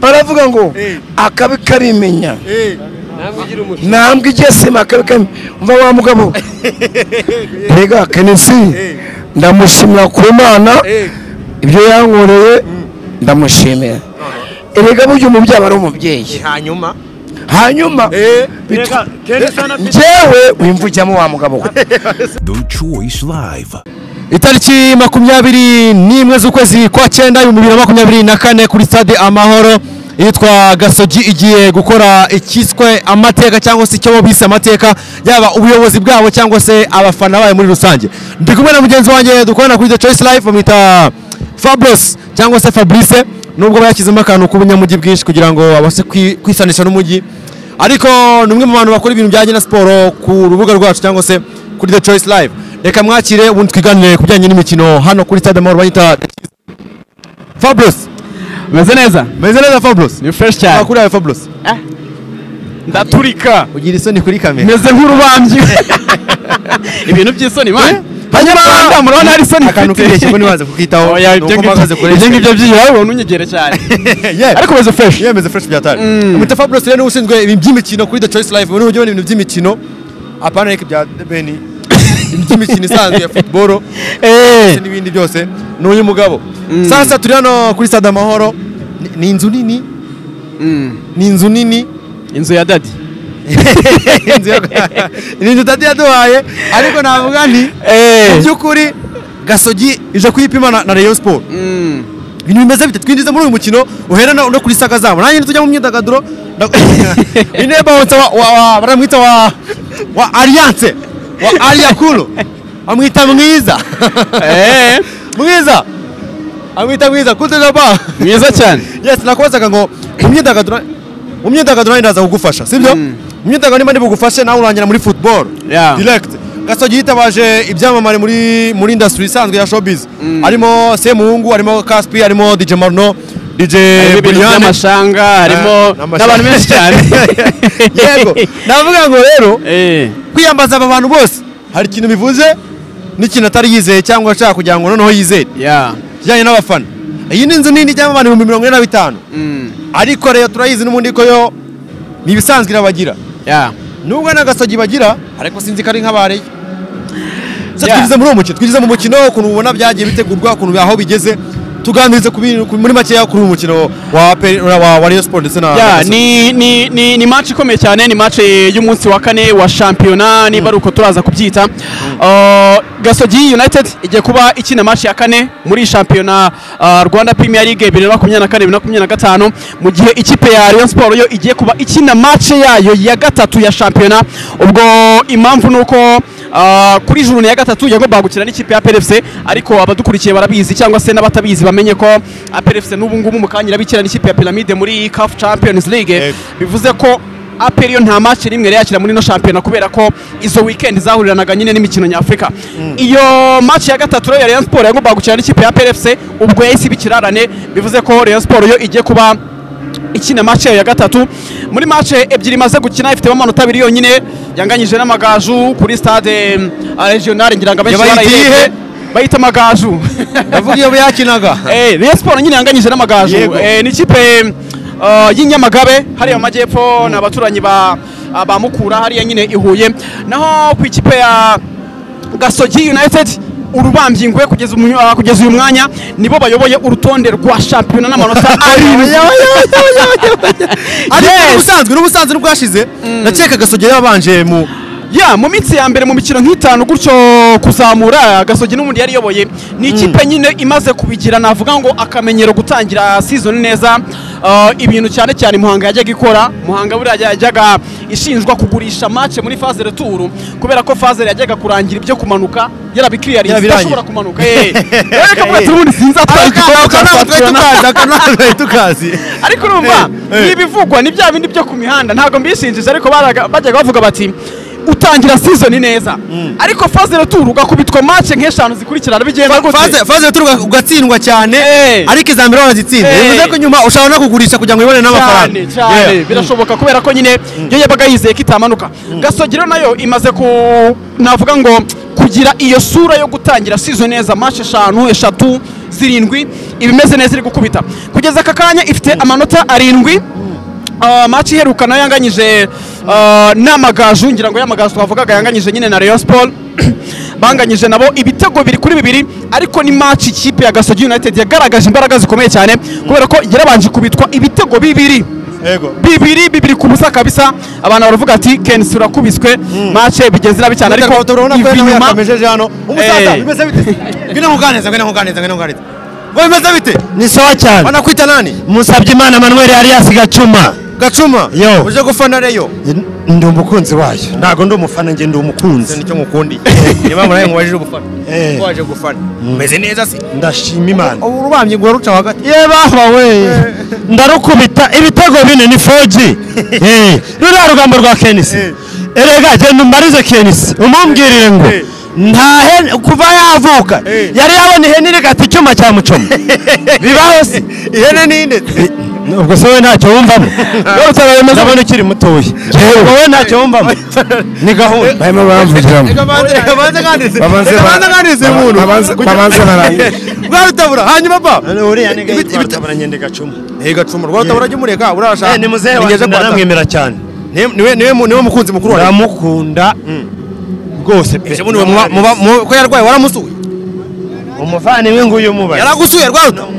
baravuga ngo akabe karimenya nambwe igesema akabe karimenya umva wa mugabo rega Kenesi ndamushimira ku Mana ibyo yankoreye ndamushimira erega buryo mu byabara umubyeyi hanyuma jewe wimvujyamo wa mugabo The Choice Live itariki 21 z'ukwezi kwa 9 2024 kuri Stade Amahoro yitwa Gasogi igiye gukora ikiswe amateka cyangwa se cyo bise amateka yaba ubuyobozi bwabo cyangwa se abafana bayo muri rusange. Ndi kumwe na mugenzi wanjye dukorana kuri The Choice Live amita Fabrice cyangwa se Fabrice nubwo bayakizemo akantu kubunyamujyi bwinshi kugira ngo abase kwisanisha n'umujyi ariko numwe mu bantu bakora ibintu byajye na sport ku rubuga rwacu cyangwa se kuri The Choice Live. Reka mwakire ubundi twiganire kubijyanye n'imikino hano kuri Stade Amahoro banyita Fabrice. Meze neza Fabrice. Ni fresh cyane. Akuri ya Fabrice. Ndaturika. Ugira isoni kuri kamera. Meze nk'urubambyi. Ibintu by'isoni man. Hanyuma murabona hari isoni. Akantu k'ibeshye ko nibaze kukitaho. Oya ibyo ngize kure. Ibyo ngibyo by'iyo ubona unyegere cyane. Ariko meze fresh. Meze fresh byatari. Muta Fabrice rero ushinzwe iby'imikino kuri The Choice Live. Muri ubyo ibintu by'imikino. Apana reka bya Beni. Imikino isanzwe ya football n'ibindi byose n'uyu mugabo. Sasa turi hano kuri Stade Amahoro ni inzu nini? Ni inzu nini? Inzu ya Daddy. Inzu Daddy yaduhaye ariko navuga nti byukuri Gasogi ije kuyipima na Rayon Sports. Ibintu bimeze bite twinjiza muri uyu mukino uherana no kuri saka zabo. Nanjye tujya mu myidagaduro. Ineba wa baramwita wa Alliance. Aliakulu amwita mwiza amwita mwiza kutuza ba mwiza cyane. Yes nakoza kango umyidagaduro ndaza kugufasha sibyo umyidagaduro nimba ndibugufashe nawe urangira muri football direct. Gasogi yitabaje ibyamamare muri industry isanzwe ya showbiz harimo Semuhungu harimo Kaspi harimo DJ Marlow DJ Buliano Mashanga harimo n'abantu benshi cyane. Yego navuga ngo rero kwiyambaza aba bantu bose hari ikintu bivuze n'ikintu atari yizeye cyangwa ashaka kugira ngo noneho yizeye kijyanye n'abafana. Iyi ni inzu nini cyangwa abantu 125 ariko rero turayizi n'umundi ko yo nibisanzwe irabagira nubwo na Gasogi bagira ariko sinzi kari nk'abareye. Tugeze muri uwo mukino tugeze mu mukino ukuntu ubona byagiye bitegurwa ukuntu byaho bigeze tuganirize muri make ya kuri umukino wa Warriors Sports na ni match ikomeye cyane. Ni match y'umunsi wa kane wa championnat ni baruko turaza kubyita Gasogi United igiye kuba ikina match ya kane muri championnat Rwanda Premier League 2024-2025 mu gihe ikipe ya Rayon Sports yo igiye kuba ikina match yayo ya gatatu ya championnat. Ubwo impamvu nuko kuri juru ya gatatu yagomba gukina n'ikipe ya PFC ariko abadukurikiye barabizi cyangwa se n'abatabizi bamenye ko PFC n'ubu ngubu mukanyira bikira n'ikipe ya Pyramide muri CAF Champions League. Bivuze ko Aperion nta match rimwe yakira muri no champion kubera ko izo weekend zahuriranaga nyine n'imikino ny'Afrika. Iyo match ya gatatu ya Rayon Sports yagomba gukina n'ikipe ya PFC ubwo yahise bikirarane bivuze ko Rayon Sports yo igiye kuba ikina match ya gatatu. Muri match ebyiri maze gukina ifite amanota abiri yonyine yanganyije n'amagaju kuri stade regional ngiranga benshi bayita amagaju ndavugiye yakinaga Rayon Sports nyine yanganyije n'amagaju ni ikipe y'Inyamagabe hariya amajyepfo n'abaturanyi ba Mukura hariya nyine ihuye naho ku ikipe ya Gasogi United urubambyi ngwe kugeza uyu mwanya nibo bayoboye urutonde rwa champion n'amanota arindwi. Ari ubusanzwe n'ubwashize nakeka Gasogi yabanje mu mitsi ya mbere mu mikino nk'itanu gutyo kuzamura. Gasogi n'umundi yari yoboye ni ikipe nyine imaze kubigira navuga ngo akamenyero gutangira season neza. Ibintu cyane cyane Muhanga yajya gikora Muhanga burya yajyaga ishinjwa kugurisha match muri phase retour kubera ko phase yajyaga kurangira ibyo kumanuka yarabikiriyari idashobora kumanuka reka muri turundi sinzatwara tukazi ariko numva nibivugwa ni bya bindi byo ku mihanda ntago mbishinjije ariko bajyaga bavuga bati utangira season neza ariko phase retour ugakubitwa match nk'eshanu zikurikirana bigenda gute phase retour ugatsindwa cyane ariko izambira wanazitsinda bivuze ko nyuma ushaka no kugurisha kugira ngo ibone n'amafaranga birashoboka kubera ko nyine yo yabaga yizeye kitamanuka. Gasogi nayo imaze ku navuga ngo kugira iyo sura yo gutangira season neza match 5, 6, 7, 7 ibimeze neza iri gukubita kugeza kakanya ifite amanota 7 match iherukana yanganyije namagaju ngira ngo yamagaju twavugaga yanganyije nyine na Rayon Sports banganyije nabo ibitego 2 kuri 2 ariko ni match ikipe ya Gasogi United yagaragaje imbaraga zikomeye cyane kubera ko yarabanje kubitwa ibitego 2 bibiri kubusa kabisa abana baravuga ati Kensi urakubiswe match bigezira bicana ariko urabona ko yakamejeje hano umusaza bimeze bite ngene nkuganeza bimeze bite ni sawa cyane banakwita nani Musabye Imana Manuel Arias Gacuma yo uje gufana Reyo ndi umukunzi wayo ntago ndi umufana nge ndi umukunzi nicyo mukundi niba muraye ngwaje gufana waje gufana meze neza se ndashima Imana urubamye ngo ruca hagati yebaho we ndarukubita ibitego 4 ni foji rura rugambo rwa Kenisi erega je ndumarize Kenisi umumbwirire ngo ntahe kuva yavuka yari yabone henire gati cyuma cya mucoma bibaho se ihene ninde ubwo se we ntacyo wumvamo yo tsabayemeza bano kiri mutoyi ubwo we ntacyo wumvamo ni gahunda bayema bamvugiramo babanze umuntu babanze naraye rwarutabura hanyuma ba uriya ni gatabura nyende Gacuma Gacuma rwarutabura jumureka urashaka ni muzehe wangeze kwamwemera cyane niwe mukunzi mukuru wa ramukunda rwose pe ko yarwaye waramusuye umuvane we nguyu mubaye yaragusuye rwarutabura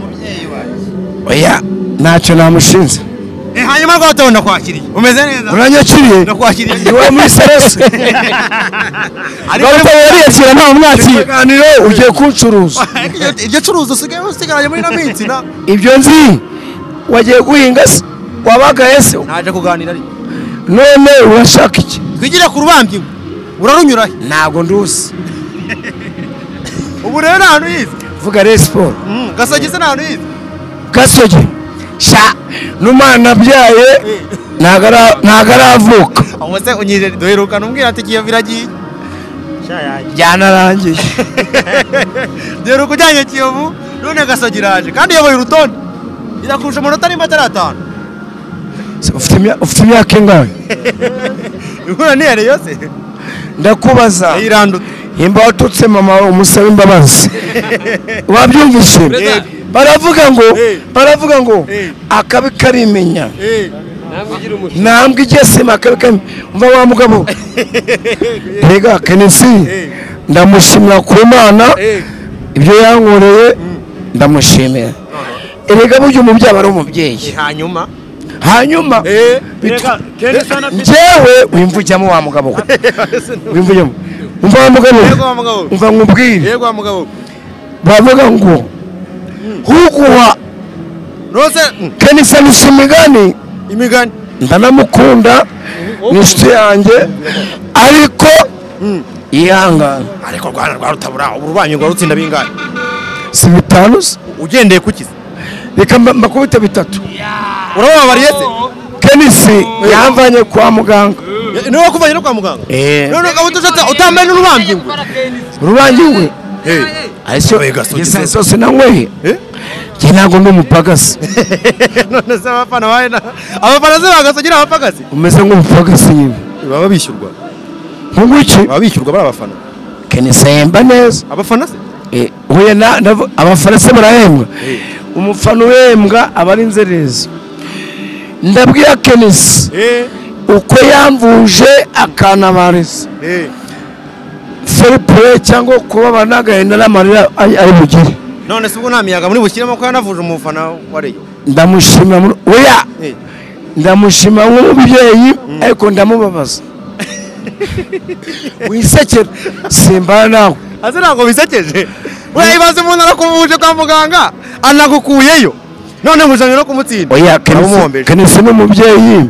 oya nacho namushinze hanyuma rwato ndakwakiriye umeze neza uranyakiriye ndakwakiriye we muri serese ariko yariyakira nta mwakiriye kaniro ugiye kuncuruza ibyo curuza usigaye usigaye muri naminsi na ibyo nzi wagiye guhinga wabaga ese naje kuganira ari none urashaka iki twigira ku rubambye urarunyurahe nago ndusi ubu rero hano yize vuga Respo Gasogize nano yize Gasogi sha numana byaye nagaravuka umutse unyije doheruka numbwira ati kiyo biragiye sha yanarangiye deruko janye kiyovu none Gasogiraje kandi yaboye urutonde irakusha umuntu atari mataratan ufite imyaka ingahe inkura ni yare yose ndakubaza iranduta himba ututse mama umusabe imbabazi wabyumvishye baravuga ngo akabikarimenya nambwe igesema akabikarimenya umva wa mugabo rega Kenisi ndamushimira ku Mana ibyo yankoreye ndamushimira erega buryo umubyaba ari umubyeyi hanyuma jewe wimvujyamo wa mugabo wimvujyamo umva wa mugabo umva nkubwire yego wa mugabo bavuga ngo hukuwa rose Kenisa nishimigani imigani ndanamukunda nishite yange ariko ihangana ariko Rwanda rwarutabura ububanyi ngo rutsinda bingana si 5 ugendeye kukiza reka mbakubita 3 urababa bariyete Kenisi yamvanye kwa muganga niwe kuvanye no kwa muganga none ukabutoza utamene urubambye ngo rubangwe aisho yeso sinangwe kinago ndumupagasi none se abafana bayina abafana se bagasogira abapagasi umeze nk'umupagasi baba bishyurwa nk'uguki baba bishyurwa barabafana Kenisa yemba neza abafana se huye na abafana se barahembwa umufana uhembwa abari nzerezo ndabwiye Kenisa uko yamvuje akana barese fair play cyangwa kuba banagahenda n'amarira ari bugire none se ubwo namiyaga muri bushyiramo ko yanavuje umufana wa Reyo ndamushimira oya ndamushima nk'umubyeyi ariko ndamubabaza wisekera simbana nawe aze ntabwo bisekeje urayibaze umuntu arakuvuje kwa muganga anagukuyeyo none mujanye no kumutsinda oya Kenisi n'umubyeyi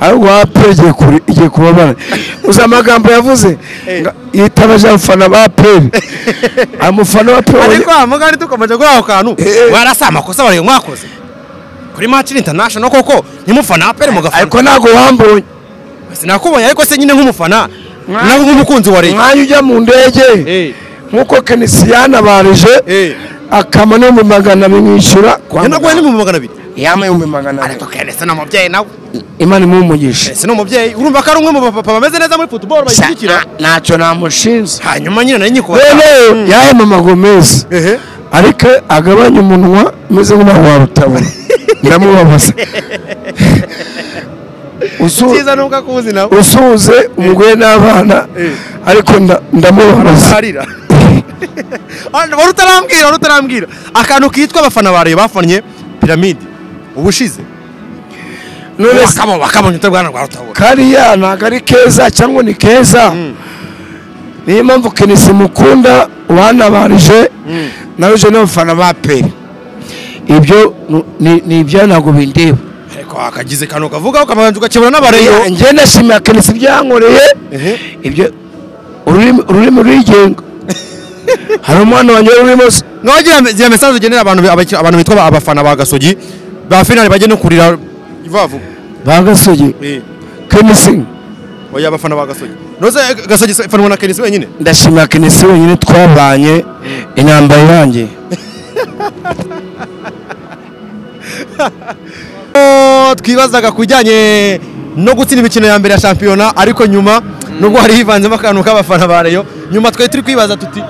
aho wapegeye kuri igiye kubabara uza amagambo yavuze yitabaje abafana ba Pele amufana wa Pele ariko amugari tukomaje kwaho kantu warasama kosa bari mwakoze kuri match international koko nimufana wa Pele mugafana ariko nago wambonye sinakubonye ariko se nyine nk'umufana naho nk'umukunzi wa Reyo mwanyu ujya mu ndege nkuko Kenisi yanabarije akamane mu 200 kwa nako ni mu 200 Yama yumbe magana. Aratokea nese na mabyeyi nawe. Imani mu mugisha. Nese no mabyeyi urumva ka rumwe mu papa bameze neza muri football bayikira. Nacho namushinze. Hanyuma nyine nanye ko. Bene yahe mama Gomez. Ariko agabanya umunwa meze nk'aho rutabo. Ndamubabasa. Usuza nuka kuzi nawe. Usuze umugwe n'abana. Ariko ndamubabasa. Warutarambwira akantu kitwa abafana bari bafanye piramide ubushize none bakabonye utabwana rwa rutabura kariya nagari keza cyangwa ni keza niyo mpamvu kenisi mukunda wanabarije naje n'abafana bapera ibyo ni ibyanago bindeba ariko akagize kano kavuga ukabanza ugakebura n'abareyo nge nashimya kenisi byankoreye ibyo ururimi rurigenga Harumano wanyoro rimos. Nwagira message ugenera abantu bitwa abafana ba Gasogi ba finale baje no kurira ivavu. Ba Gasogi. Kenising. Oya abafana ba Gasogi. Noze Gasogi fanwa na Kenisi wenyine. Ndashimira Kenisi wenyine twabanye inamba yanjye. Twibazaga kujyanye no gutsinda imikino ya mbere ya championnat ariko nyuma nubwo hari hivanzemo akantu k'abafana bareyo nyuma twe turi kwibaza tuti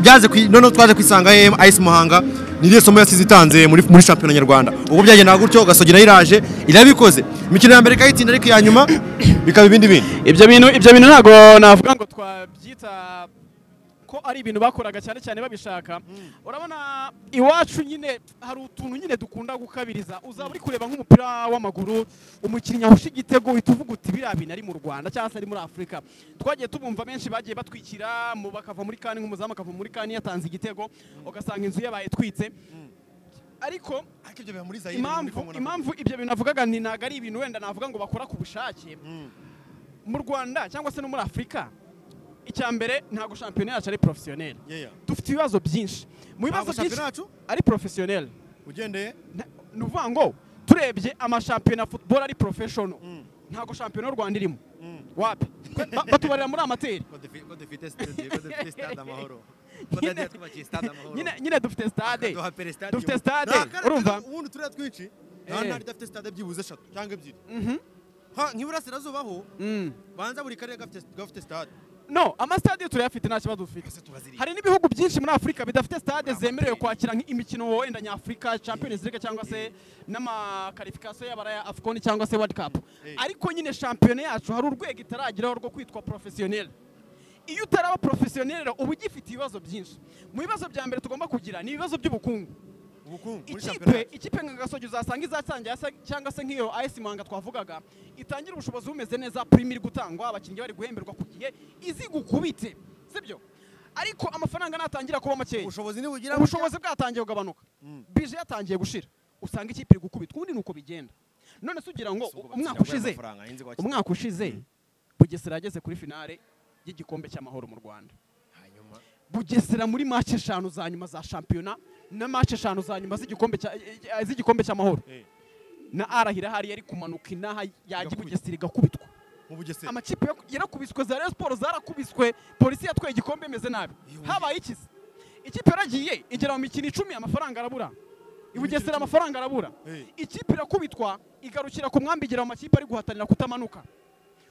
byaze none twaje kwisanga Ice Muhanga niriye somo yasizitanze muri championnat nyarwanda ubu byaje nagutyo Gasogira iraje irabikoze imikino ya mbere kayitinda ariko ya nyuma bikaba ibindi bintu ibyo bintu nago navuga ngo twabyita ko ari ibintu bakoraga cyane cyane babishaka urabona iwacu nyine hari utuntu nyine dukunda gukabiriza uzaba uri kureba nk'umupira w'amaguru umukinnyi ahusha igitego utuvuga uti birabina ari mu Rwanda cyangwa ari muri Afrika twagiye tubumva benshi bagiye batwikira mu bakava muri kani nk'umuzamu akava muri kani yatanze igitego ugasanga inzu yabaye twitse ariko akibyo biba muri Zaire impamvu ibyo bintu navugaga ni naga ari ibintu wenda navuga ngo bakora ku bushake mu Rwanda cyangwa se no muri Afrika icyambere ntago championnat yacu ari professionnel dufite ibibazo byinshi mu bibazo byinshi ari professionnel ugendeye nuvuga ngo turebye ama championnat football ari professional ntago championnat Rwanda irimo wapi batubarira muri amateur dufite Stade Amahoro nyine dufite stade urumva ubundi turya twici nandi dufite stade byibuze 3 cyangwa 2 nkiburasirazubaho banza buri kare gafite stade no ama stade turayafite nta kibazo ufite hari nibihugu byinshi muri Afrika bidafite stade zemerewe kwakira imikino wenda nya Afrika Champions League cyangwa se nama qualification y'abaraya AFCON cyangwa se World Cup ariko nyine championnat yacu hari urwego itaragiraho rwo kwitwa professionnel iyo utaraba professionnel ubu gifite ibibazo byinshi mu bibazo bya mbere tugomba kugira ni ibibazo by'ubukungu ikipe nka Gasogi uzasanga izatangira cyangwa se nk'iyo Ice Muhanga twavugaga itangira ubushobozi bumeze neza premier gutangwa abakinnyi bari guhemberwa ku gihe izigukubite sibyo ariko amafaranga natangira kuba makeya ubushobozi bwatangiye kugabanuka bije yatangiye gushira usanga ikipe iri gukubita ubundi nuko bigenda none sugira ngo umwaka ushize Bugesera yageze kuri finale y'igikombe cy'amahoro mu Rwanda hanyuma Bugesera muri match 5 za nyuma za championnat na match 5 za nyuma z'igikombe cy'amahoro na arahira hari yari kumanuka inaha yagiye Bugesera igakubitwa mu Bugesera amakipe yarakubiswe za Rayon Sports zarakubiswe polisi yatwaye igikombe meze nabi habaye ikizi ikipe yaragiye igera mu mikino 10 amafaranga arabura Bugesera amafaranga arabura ikipe irakubitwa igarukira ku mwambi igera mu makipe ari guhatanira kutamanuka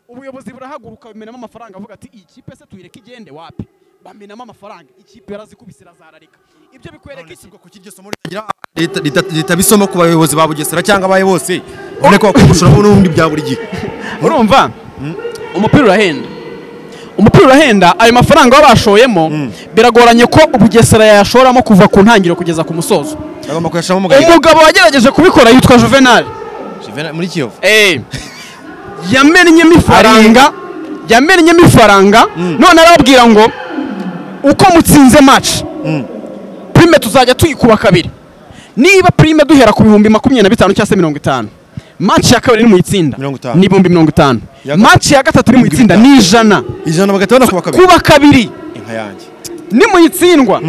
ubuyobozi burahaguruka bimenamo amafaranga avuga ati iyi kipe se tuyireke igende wapi bamenamo amafaranga ikipe yarazikubisira zararika ibyo bikwereka iki ku kiryo somo ryagira litabisomo ku bayobozi ba Bugesera cyangwa abaye bose ubone ko kugushura n'ubundi bya buri gihe urumva umupira urahenda ayo mafaranga babashoyemo biragoranye ko Bugesera yashoramo kuva ku ntangiriro kugeza ku musozo umugabo wagerageje kubikora yitwa Juvenal muri Kiyovu yamennye mifaranga none arabwira ngo uko mutsinze match prime tuzajya tuyikuba kabiri niba prime duhera ku 2025 cyase 50 match ya kabiri ni mu itsinda ni 50 match ya gatatu ni mu itsinda ni 100 bagatana kuba kabiri inka yanjye ni mu itsindwa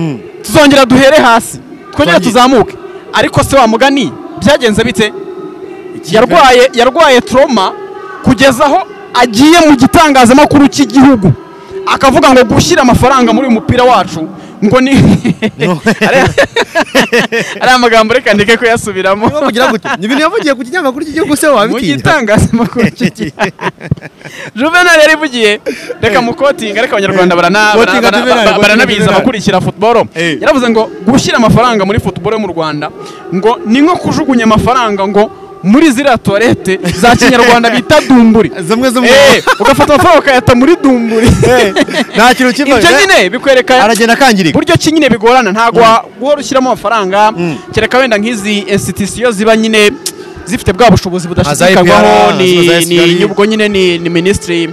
tuzongera duhere hasi twongera tuzamuke ariko se wa mugani byagenze bite yarwaye trauma kugezaho agiye mu gitangazamakuru cy'igihugu akavuga ngo gushyira amafaranga muri uyu mupira wacu Mboni ari amagambo reka ndeke ko yasubiramo bagira gute nibintu yavugiye ku kinyamakuru cy'igihugu se wabikiye mugitangaza makuru cy'igihugu Juvenal yari vugiye reka mu coating ariko abanyarwanda baranabiza bakurikira football yaravuze ngo gushira amafaranga muri football mu Rwanda ngo ni nko kujugunya amafaranga ngo muri zira toilette za kinyarwanda bita dumburi zamwe ugafata amafaranga ukayata muri dumburi nta kintu kimwe ibyo nyine bikwereka aragenda kangirika buryo kinyine bigorana ntago worushyiramo amafaranga kereka wenda nk'izi institution ziba nyine zifite bwa bushobozi budashikagwaho ni ubwo nyine ni ministry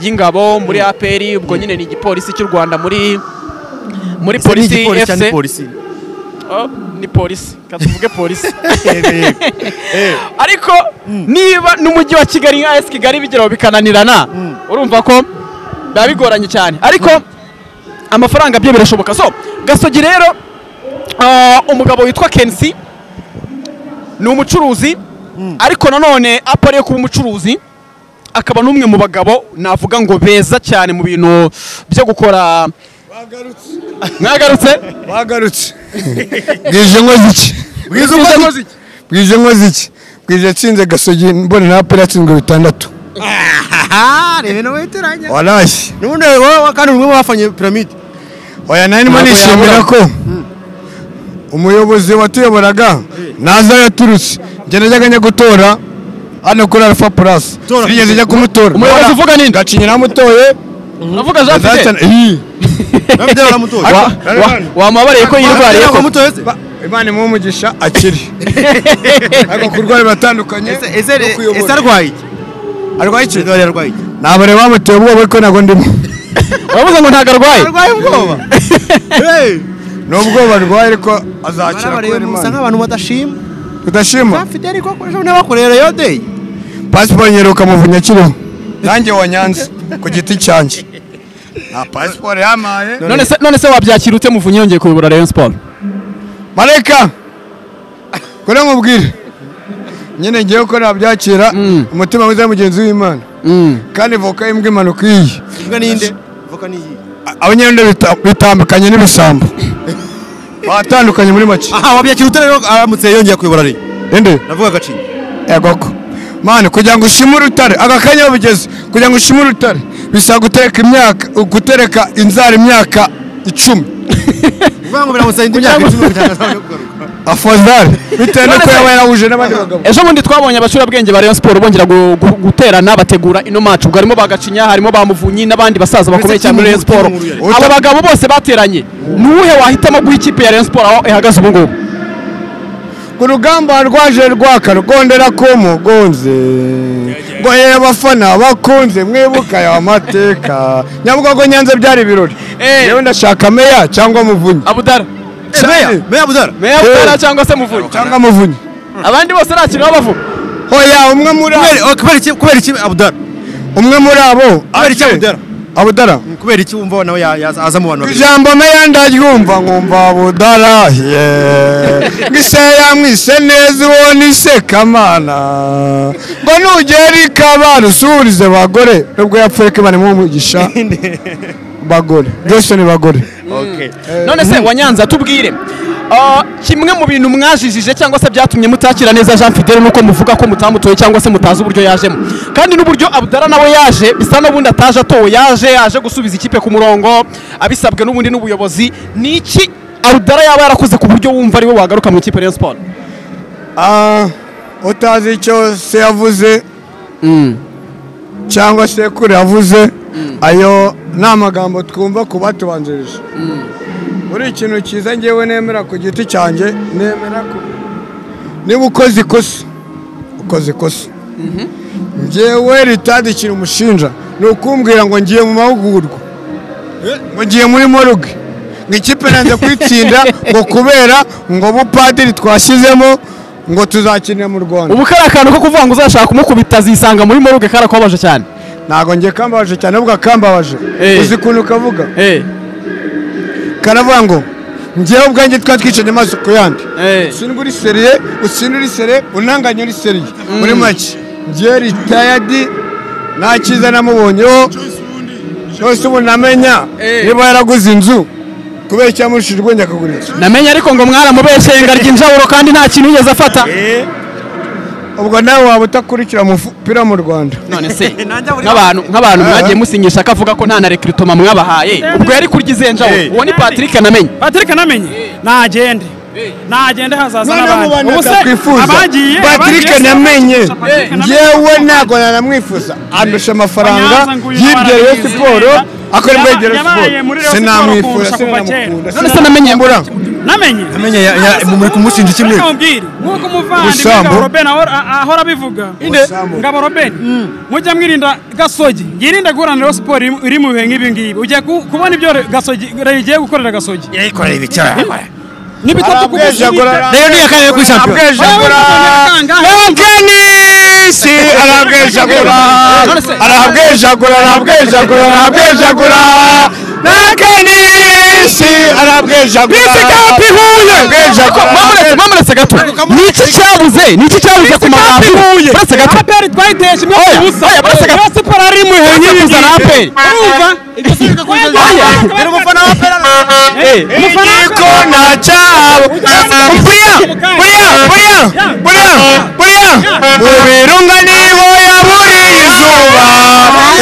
y'ingabo muri APR ubwo nyine ni igipolisi cy'u Rwanda muri polisi FC ni polisi katuvuge polisi ariko niba numujyi wa Kigali nka AS Kigali bigeraho bikananirana urumva ko dabigoranye cyane ariko amafaranga byo birashoboka so Gasogi rero umugabo witwa Kensi ni umucuruzi ariko nanone apariye kuba umucuruzi akaba numwe mu bagabo navuga ngo beza cyane mu bintu byo gukora Mwagarutse Bwije ngo ziki Bwije tsinze Gasogi mbone na apela tsingo bitandatu Aha rebe no weteranya Walashi None wowe kandi umwe bafanye pyramid Oya nani manishimira ko umuyobozi watuyoboraga naza yaturutse ngene jaganya gutora hano kuri Alpha Plus Sinigeze njya kumutora umuyobozi uvuga ninde gacinyira mutoye Navuga zapite Nabyo baramutoje wamabareye ko yirwariye ko mutoze Imana imumugisha akiri Ako kurwari batandukanye ese arwaye iki Nabare bamuteye ubwo bwo nago ndimo Bavuze ngo ntagarwaye ubwoba Nubwo barwaye ariko azakira ko Imana Musa nk'abantu badashima Bafite ariko ko n'abakorera yo day Passport nyeruka muvunya kiriho Nanjye wanyanze ku giti cyanje Na passport yamaye none se wabyakira ute muvunye yongeye kubura Rayon Sports Mareka Kore mubwire Nyene ngiye ko nabyakira umutima mwiza mugenzi w'Imana kandi voka imbwe imanuka iyi imbwa ninde voka niyi abanyarwanda bitambikanye n'ibisambo batandukanye muri make aha wabyakira ute rero aramutse yongeye kubura Rayon Ende navuga gacinya yagoko mane kugira ngo ushimure utare agakanya bugeze kugira ngo ushimure utare bisa guteka imyaka gutereka inzara imyaka 10 uvuga ngo biramusa imyaka 10 afozar bitene ko yabera uje n'abandi bagabo ejo mundi twabonye abashyura bwenge ba Rayon Sports bongera guterana bategura ino match ugarimo bagacinya harimo bamuvunyi n'abandi basaza bakomeye cyane Rayon Sports abo bagabo bose bateranye nuhe wahitamo guha ikipe ya Rayon Sports aho ihagaze ubu ngubu kurugamba rwaje rwaka rukondera ko mugonze goye abafana bakunze mwibuka ya mateka nyabuga ko Nyanza byari ibirori yewe ndashaka meya cyangwa muvunyi meya abudara cyangwa se muvunyi abandi bose nakino bavuga hoya umwe muri kubera iki abudara umwe muri abo aberike abudara kubera iki wumva nawe yaza mu bantu ijambo meya ndaryumva ngumva abudara ngise yamwise neza ubona isekamana ngo nugeri kabana usurize bagore nubwo yapfuye k'Imana imumugisha bagore byose ni bagore none se wanyanza tubwire kimwe mu bintu mwajijije cyangwa se byatumye mutakira neza Jean Fidel nuko muvuga ko mutamutoye cyangwa se mutazi uburyo yajemo kandi n'uburyo Abudara nawe yaje bisa n'ubundi ataje atowe yaje gusubiza ikipe ku murongo abisabwe n'ubundi n'ubuyobozi niki Abudara yaba yarakoze ku buryo wumva ari we wagaruka mu ikipe Rayon Sports utazi icyo se yavuze cyangwa se kure yavuze ayo namagambo twumva kubatubanjirije muri ikintu cyiza ngewe nemera ku giti cyanjye nemera ko niba ukoze ikosa ngewe ritadikira umushinja ni ukumbwira ngo ngiye mu mahugurwa ngo ngiye muri moruge ngo ikipe nanze kwitsinda ngo kubera ngo bupadiri twashyizemo ngo tuzakinira mu Rwanda ubu kari akantu ko kuvuga ngo uzashaka kumukubita zisanga muri moruge karakubabaje cyane ntago ngiye kambabaje cyane ubwo akambabaje uzi ukuntu kavuga karavuga ngo ngiye ubwanjye twatwicanye amaso ku yandi usindura iseriye unanganya uri seriye muri make ngiye ritayadi nakizana mubonyeho cyose ubu namenya niba yaraguze inzu Kubera cyamwe shijwe nyakagurisha. Namenye ariko ngo mwara mubeshe ingaryi njaburo kandi nta kintu yigeze afata. Ubwo nawe wabutakurikira mu pira mu Rwanda. None se nk'abantu mwagiye musinyisha akavuga ko nta na recruitment mwabahaye. Ubwo yari kuryize njaburo. Uwo ni Patrick namenye. Patrick namenye. Nagende. Nagende hazaza n'abandi. Abagiye Patrick namenye. Yewe nago naramwifuza. Andusha amafaranga y'ibyo yo siporo. Akora mbegera siporo. Sinamwifuza sinamukunda. None se namenye mbura. Namenye muri kumushinja kimwe nkuko muvandi ngabo Robben ahora bivuga ngabo Robben mujya mwirinda Gasogi yirinda guranira sport iri mu bihe ngibi ngibi ujya kubona ibyo Gasogi yagiye gukorera Gasogi yayikorera ibicyaha nibitatu kugushira rero ni yakanye ku champion si arabwejagura si arabwejagura mamuretse gato niki cyabuze ku magambo baretse gato aperi twayiteje mwe kubusa baretse gato super ari muhenye biza na aperi urumva ibyo sirika kuza rero mufana wa aperi mufana ko na cyabo buya ubirunga nibo yaburi izuba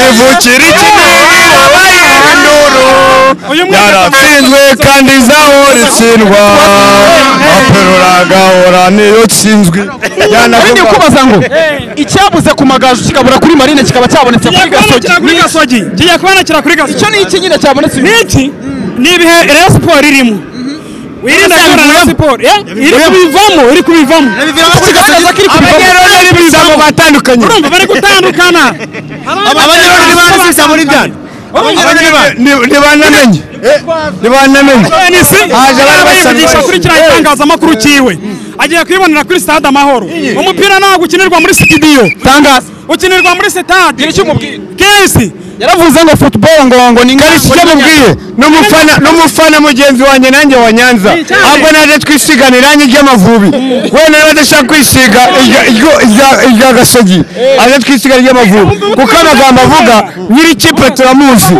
evukira ikinini wabayanduru yaratsinzwe kandi zahora itsindwa aperuraga ora niyo tsinzwe yanabwo kubaza ngo icyabuze ku magaju kikabura kuri Marine kikaba cyabonetse kuri Gasogi ngiye kubanakira kuri Gasogi icyo ni iki nyine cyabonetse n'iki nibihe Rayon Sports irimo wirinda Rayon Sports iri kubivamo abanyarwanda n'ibizamo batandukanye urumva bari gutandukana abanyarwanda n'ibasisa muri byano Ni banamenye haje barabasangisha kuri kira itangaza makuru kiwe agiye kwibonera kuri Stade Amahoro umupira nawo gukinirwa muri studio tangaza ukinirwa muri stade iri cy'umubwire kesi yaravuze ngo football ngongo ni ngari cy'umubwire n'umufana mugenzi wanye nanjye wa Nyanza ahubwo naje twisiganiranye y'amavubi we nawe adashaka kwisiga irya Gasogi aje twisiga y'amavubi kuko abagamba avuga nyiri kipe turamuzi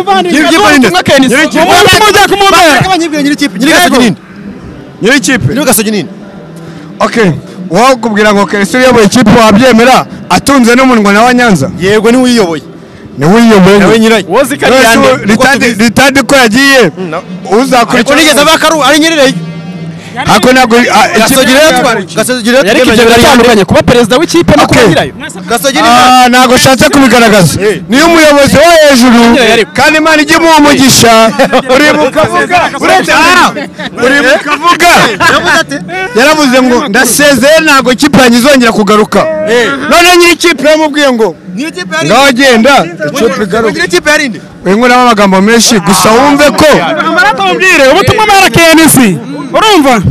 nyiri kipe okay wao kubwira ngo Kesi uyoboye kipe wabyemera atunze n'umunwa na wa Nyanza yego ni wiyoboye Niwe nyirayo wozi kariyande litade ko yagiye uzakurikira nigeze abakaru ari nyirire ako nago Gasogi yari kigera cyangukanye kuba president w'ikipe no kubirayo Gasogi nago shatse kubigaragaza niyo umuyobozi wa hejuru kandi imana igi mu mugisha uri mukavuga yaravuze ngo ndasezeye nago kipanye izongera kugaruka none nyiri kipe yamubwiye ngo Ndagenda cy'upigaruka. Ugira kipe yarinde. Wengo nabo magambo menshi gusa wumve ko. Amaratamubwire ubutumwa mara KNC. Urumva?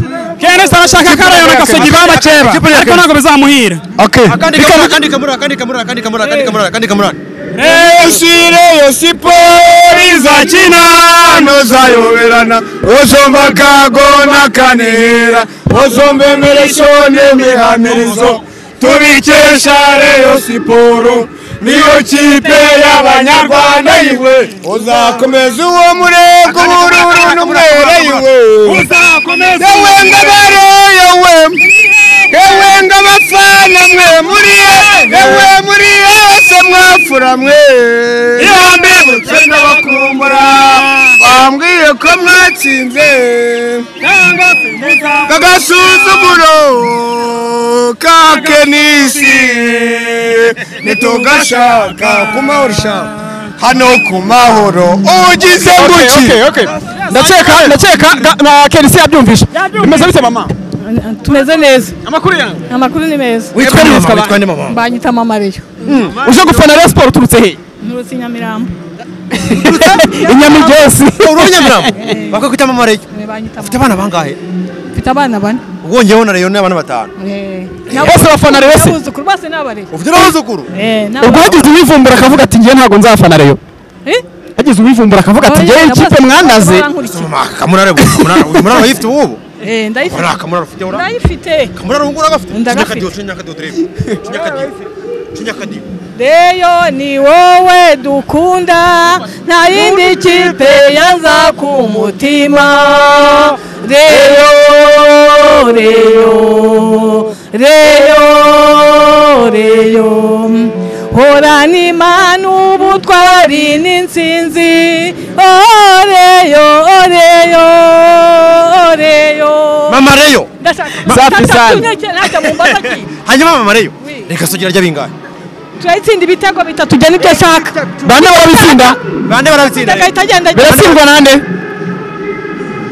KNC arashaka karayo na Gasogi baba cyera. Ariko ntago bizamuhira. Okay. Kandi kamura. Usire siporo izakina nozayoberana uzomba kagona kanera uzombe mereshone mihamirizo tubikesha Rayon Sports niyo kipe y'abanyarwanda iwe uzakomeza uwo murego bururu n'umwere iwe uzakomeza yewe ngabafana mwe muri ye semwafura mwe ihame mutena bakumbura bambwiye ko mwatsinze kagasuzumuro kakenisi nitogashaka kumahoro hano kumahoro ugize muki okay ndaceka na Kenisi yabyumvisha imeze bite mama tumeze neza amakuru ni meza witwa mama banyita mama reyo uje gufana Rayon Sports turutse he nurutse Nyamirambo Inyamigesi urunyamirambo bakakwita mama reyo ufite abana bangahe ufite abana bane ubongeyeho na Rayon n'abana batanu bose bafana Rayon se ubuzukuru bose n'abare ufite n'abuzukuru ubwo hagize uwivumbura akavuga ati ngiye ntago nzafana Rayon hagize uwivumbura akavuga ati ngiye ikipe mwandaze murara yifite ubu ndaifite kamurara ungura gafite ndakadiyo chinyakadiyo Deyo ni wowe dukunda na indi kipe yanza ku mutima. Deyo, deyo, deyo, deyo. Horani manu butwari ninsinzi. Oreyo, oreyo, oreyo. Mama Reyo. Safi sana. Hanyuma Mama Reyo. Reka sogira rya bingahe? Twaitsinda ibitego bitatu je nitashaka. Bande barabitsinda? Bande barabitsinda. Baratsindwa nande?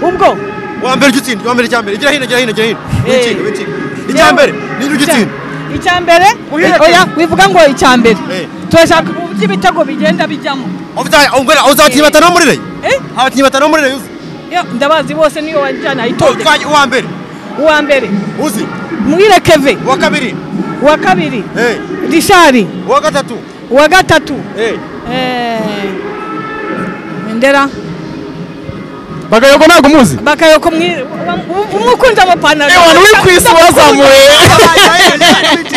Ubwo wa mbere gutsinda, wa mbere cyambere. Igira hino, igira hino, igira hino. Gutsinda, gutsinda. Icyambere, ni gutsinda. Icyambere? Oya, wivuga ngo icyambere. Twashaka ibitego bigenda bijyamo. Ofta ongera uzati batano muri Rayon? Abati batano muri Rayon. Yo ndabazi bose niyo wajyana itoje. Wa mbere. Wa mbere. Uzi? Mwire Keve. Wa kabiri. Wa kabiri. Dishari. Wagatatu. Wagatatu. Ndera. Bakayoko ntago muzi. Bakayoko umukunda amapana. Abantu uri kwisubaza mwe.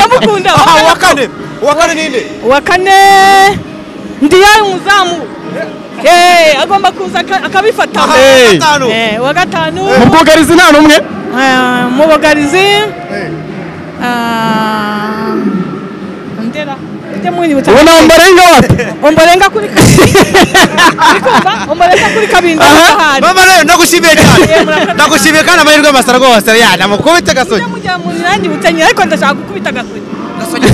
Amukunda. Wakane. Wakane ninde? Wakane. Ndiye umuzamu. Agomba kuza akabifata. Wagatanu. Wagatanu. Mubogarizi nta numwe? Mubogarizi. Ndera ndemwini butaka unomborenga wapi omborenga kuri omborenga kuri kabinda aha mama nayo ndagushimiye cyane ndagushimiye kana amahirwe y'amasara rwose ya namukubita Gasogi nandi butanye ariko ndashaka gukubita Gasogi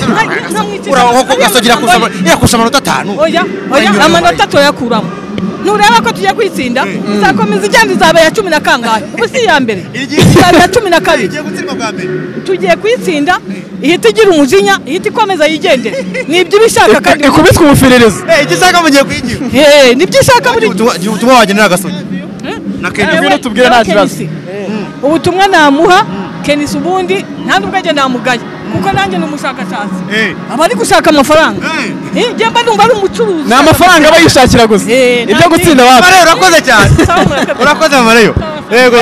urahoko Gasogi rakusaba yakusha amanota 5 oya oya amanota 3 yakuramo nureba ko tujya kwitsinda uzakomeza icyandi zaba ya 10 na kangahe ubusi ya mbere ya 12 tugiye kwitsinda ihita igira umujinya ihita ikomeza yigende nibyo bishaka kandi kubitwa umuferereza igishaka mugiye kwigira nibyishaka muri ubutumwa wagenera Gasogi nakende bino tubwire nta kibazo ubutumwa namuha Kenis ubundi nta ndubwage ndamugaye kuko nanjye numushakashatsi abari gushaka amafaranga je mba ndumva ari umucuruzi na amafaranga abayishakira gusa ibyo gutsinda wapi Mareyo urakoze cyane urakoze Mareyo yego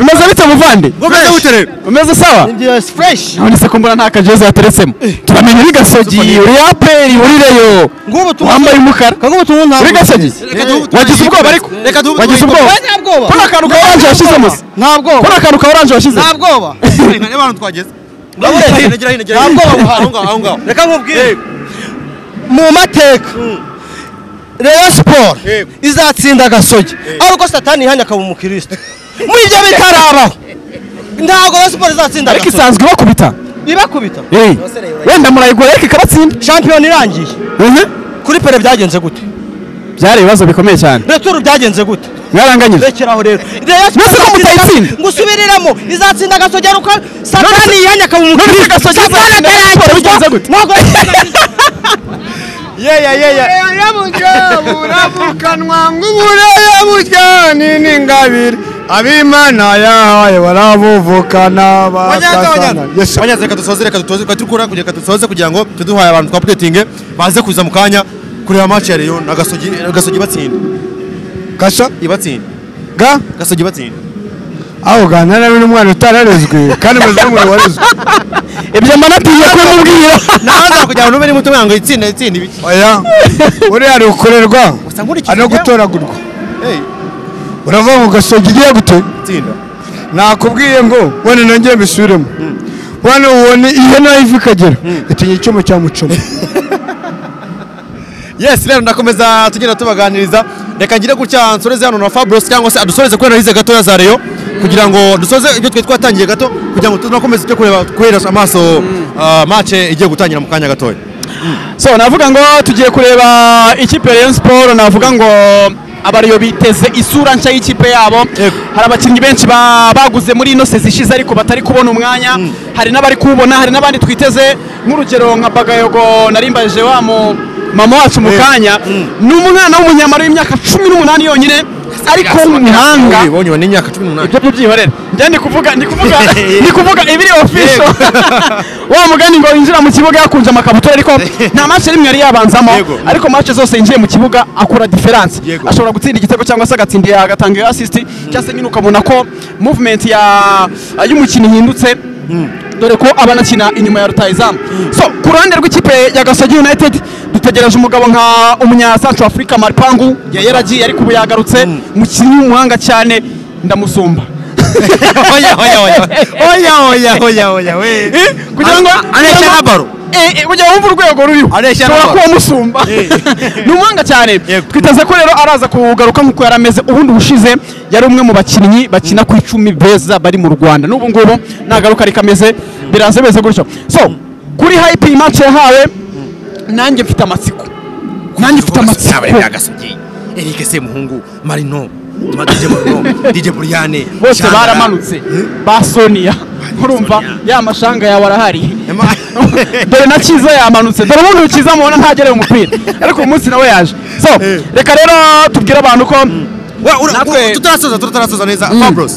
umeze bite muvande umeze utere umeze sawa ndi fresh none kumbura nta kajeze yateretsemo turamenye ni Gasogi uri apeli uri Rayo ngubu twambaye umukara kangubu tunta uri Gasogi wagize ubwoba ariko reka dubu wagize ubwoba kuna kantu ka orange washize musa nta bwoba kuna kantu ka orange washize nta bwoba reka n'abantu twageze mu mateka Rayon Sports izatsinda Gasogi ariko Satani ihanya akaba umukristo muri ibyo bitarabaho ntabwo Rayon Sports izatsinda ariko isanzwe bakubita ibakubita wenda murayigora ariko ikabatsinda champion irangiye kuri pere byagenze gute byari ibibazo bikomeye cyane returu byagenze gute mwaranganyije rekeraho rero nese ko mutayitsinda ngusubiriramo izatsinda Gasogi aruko Satani yanyaka mu mukuru Gasogi byagenze gute ya munjo burabukanwa ngubure ya mutyani ningabire abimana yahaye barabuvukana bakazana yesu banyaze kadusoze reka dutoze katukura kugira kadusoze kugira ngo tuduhaye abantu twapetinge baze kuza mu kanya kureba match ya Rayon na Gasogi batsinda kasha ibatsinda ga Gasogi batsinda aho gana na bino mwana utararezwe kandi muzungu warezwe ibyo manatiye ko mubwira naza kujya numere muto mwango itsinda ibiki oya uri ari ukorerwa ano gutoragurwa urava mu Gasogi giye gute tsinda nakubwiye ngo wone nongeye mbisubiremo wone wone ihe nayivikagera itinye icyomo cya mucoma yes rero ndakomeza tugenda tubaganiriza reka ngire gutya nsoreze hano na Fabrice cyangwa se adusoreze kwera hize gato ya Rayon kugira ngo dusoze ibyo twe twatangiye gato kugira ngo tunakomeze cyo kureba kwera amaso match igiye gutangira mu kanya gato so navuga ngo tugiye kureba ikipe Rayon Sports navuga ngo abariyo biteze isura nshya y'ikipe yabo hari abakinnyi benshi baguze muri ino sezi ishize ariko batari kubona umwanya hari n'abari kubona hari n'abandi twiteze nk'urugero nka Bagayogo narimbaje wa mu mama wacu mukanya n'umwana w'umunyamara w'imyaka 18 yonyine ariko umuhanga bibonye bane imyaka 18 ibyo byihorera njye ndi kuvuga ibiri official wa mugani ngo injira mu kibuga yakunje amakabutura ariko nta match rimwe yari yabanzamo ariko match zose injiye mu kibuga akora difference ashobora gutsinda igitego cyangwa se agatsindira agatanga assist cyase nyine ukabona ko movement ya y'umukino hindutse dore ko abanakina inyuma ya rutayizamu. So kuruhande rw'ikipe ya Gasogi United dutegereje umugabo nka umunya South Africa Maripangu yaragiye ariko ubuyagarutse mu kinyi umuhanga cyane ndamusumba. Oya we kugira ngo anesha habaro ujya wumva urwego ruriho anesha habaro ko musumba n'umuhanga cyane twitaze ko rero araza kugaruka nkuko yarameze ubundi bushize yari umwe mu bakinnyi bakina ku 10 beza bari mu Rwanda n'ubu ngubu nagaruka rikameze birazebeze gutyo. So kuri hype match yahawe nanjye mfite amatsiko Eric Semuhungu Marino DJ Buliano bose baramanutse basonia urumva ya Mashanga ya warahari dore na Kiza yamanutse dore umuntu ukiza mubona ntagereye umupira ariko umunsi nawe yaje. So reka rero tubwire abantu ko tutarasoza neza. Fabrice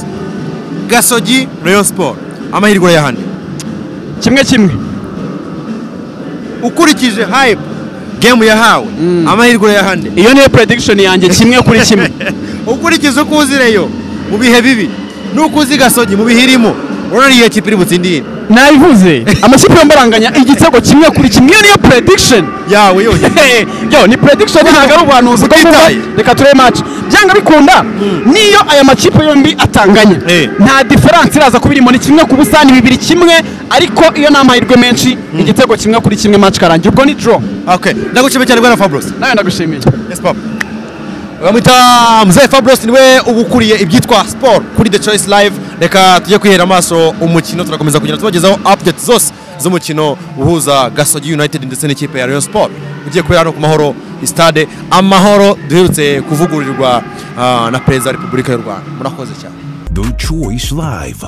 Gasogi Rayon Sports amahirwe ya handi kimwe ukurikije hype game yahawe amahirwe ya handi iyo niyo prediction yanjye kimwe ukurikiza uko uzireyo mu bihe bibi nuko uzi Gasogi mu bihirimo urariye kipiri butsindire nayivuze amakipe yombaranganya igitsego kimwe niyo prediction yawe yo ni prediction ntaga rubanuza ko reka ture match byanga bikunda niyo aya makipe yombi atanganya nta difference iraza kubirimo ni kimwe ku busani bibiri kimwe ariko iyo namahirwe menshi igitsego kimwe match karangiye ubwo ni draw. Okay ndagushimye cyane bwana Fabrice nawe ndagushimiye. Yes pop Ramita mzee Fabrice niwe ubukuriye ibyitwa sport kuri The Choice Live. Reka tujye kwihera amaso umukino turakomeza kugira tubagezaho updates zose z'umukino uhuza Gasogi United ndetse n'ikipe ya Rayon Sport ugiye kubera no ku mahoro Stade Amahoro duherutse kuvugururirwa na President wa Repubulika y'u Rwanda. Murakoze cyane. The Choice Live.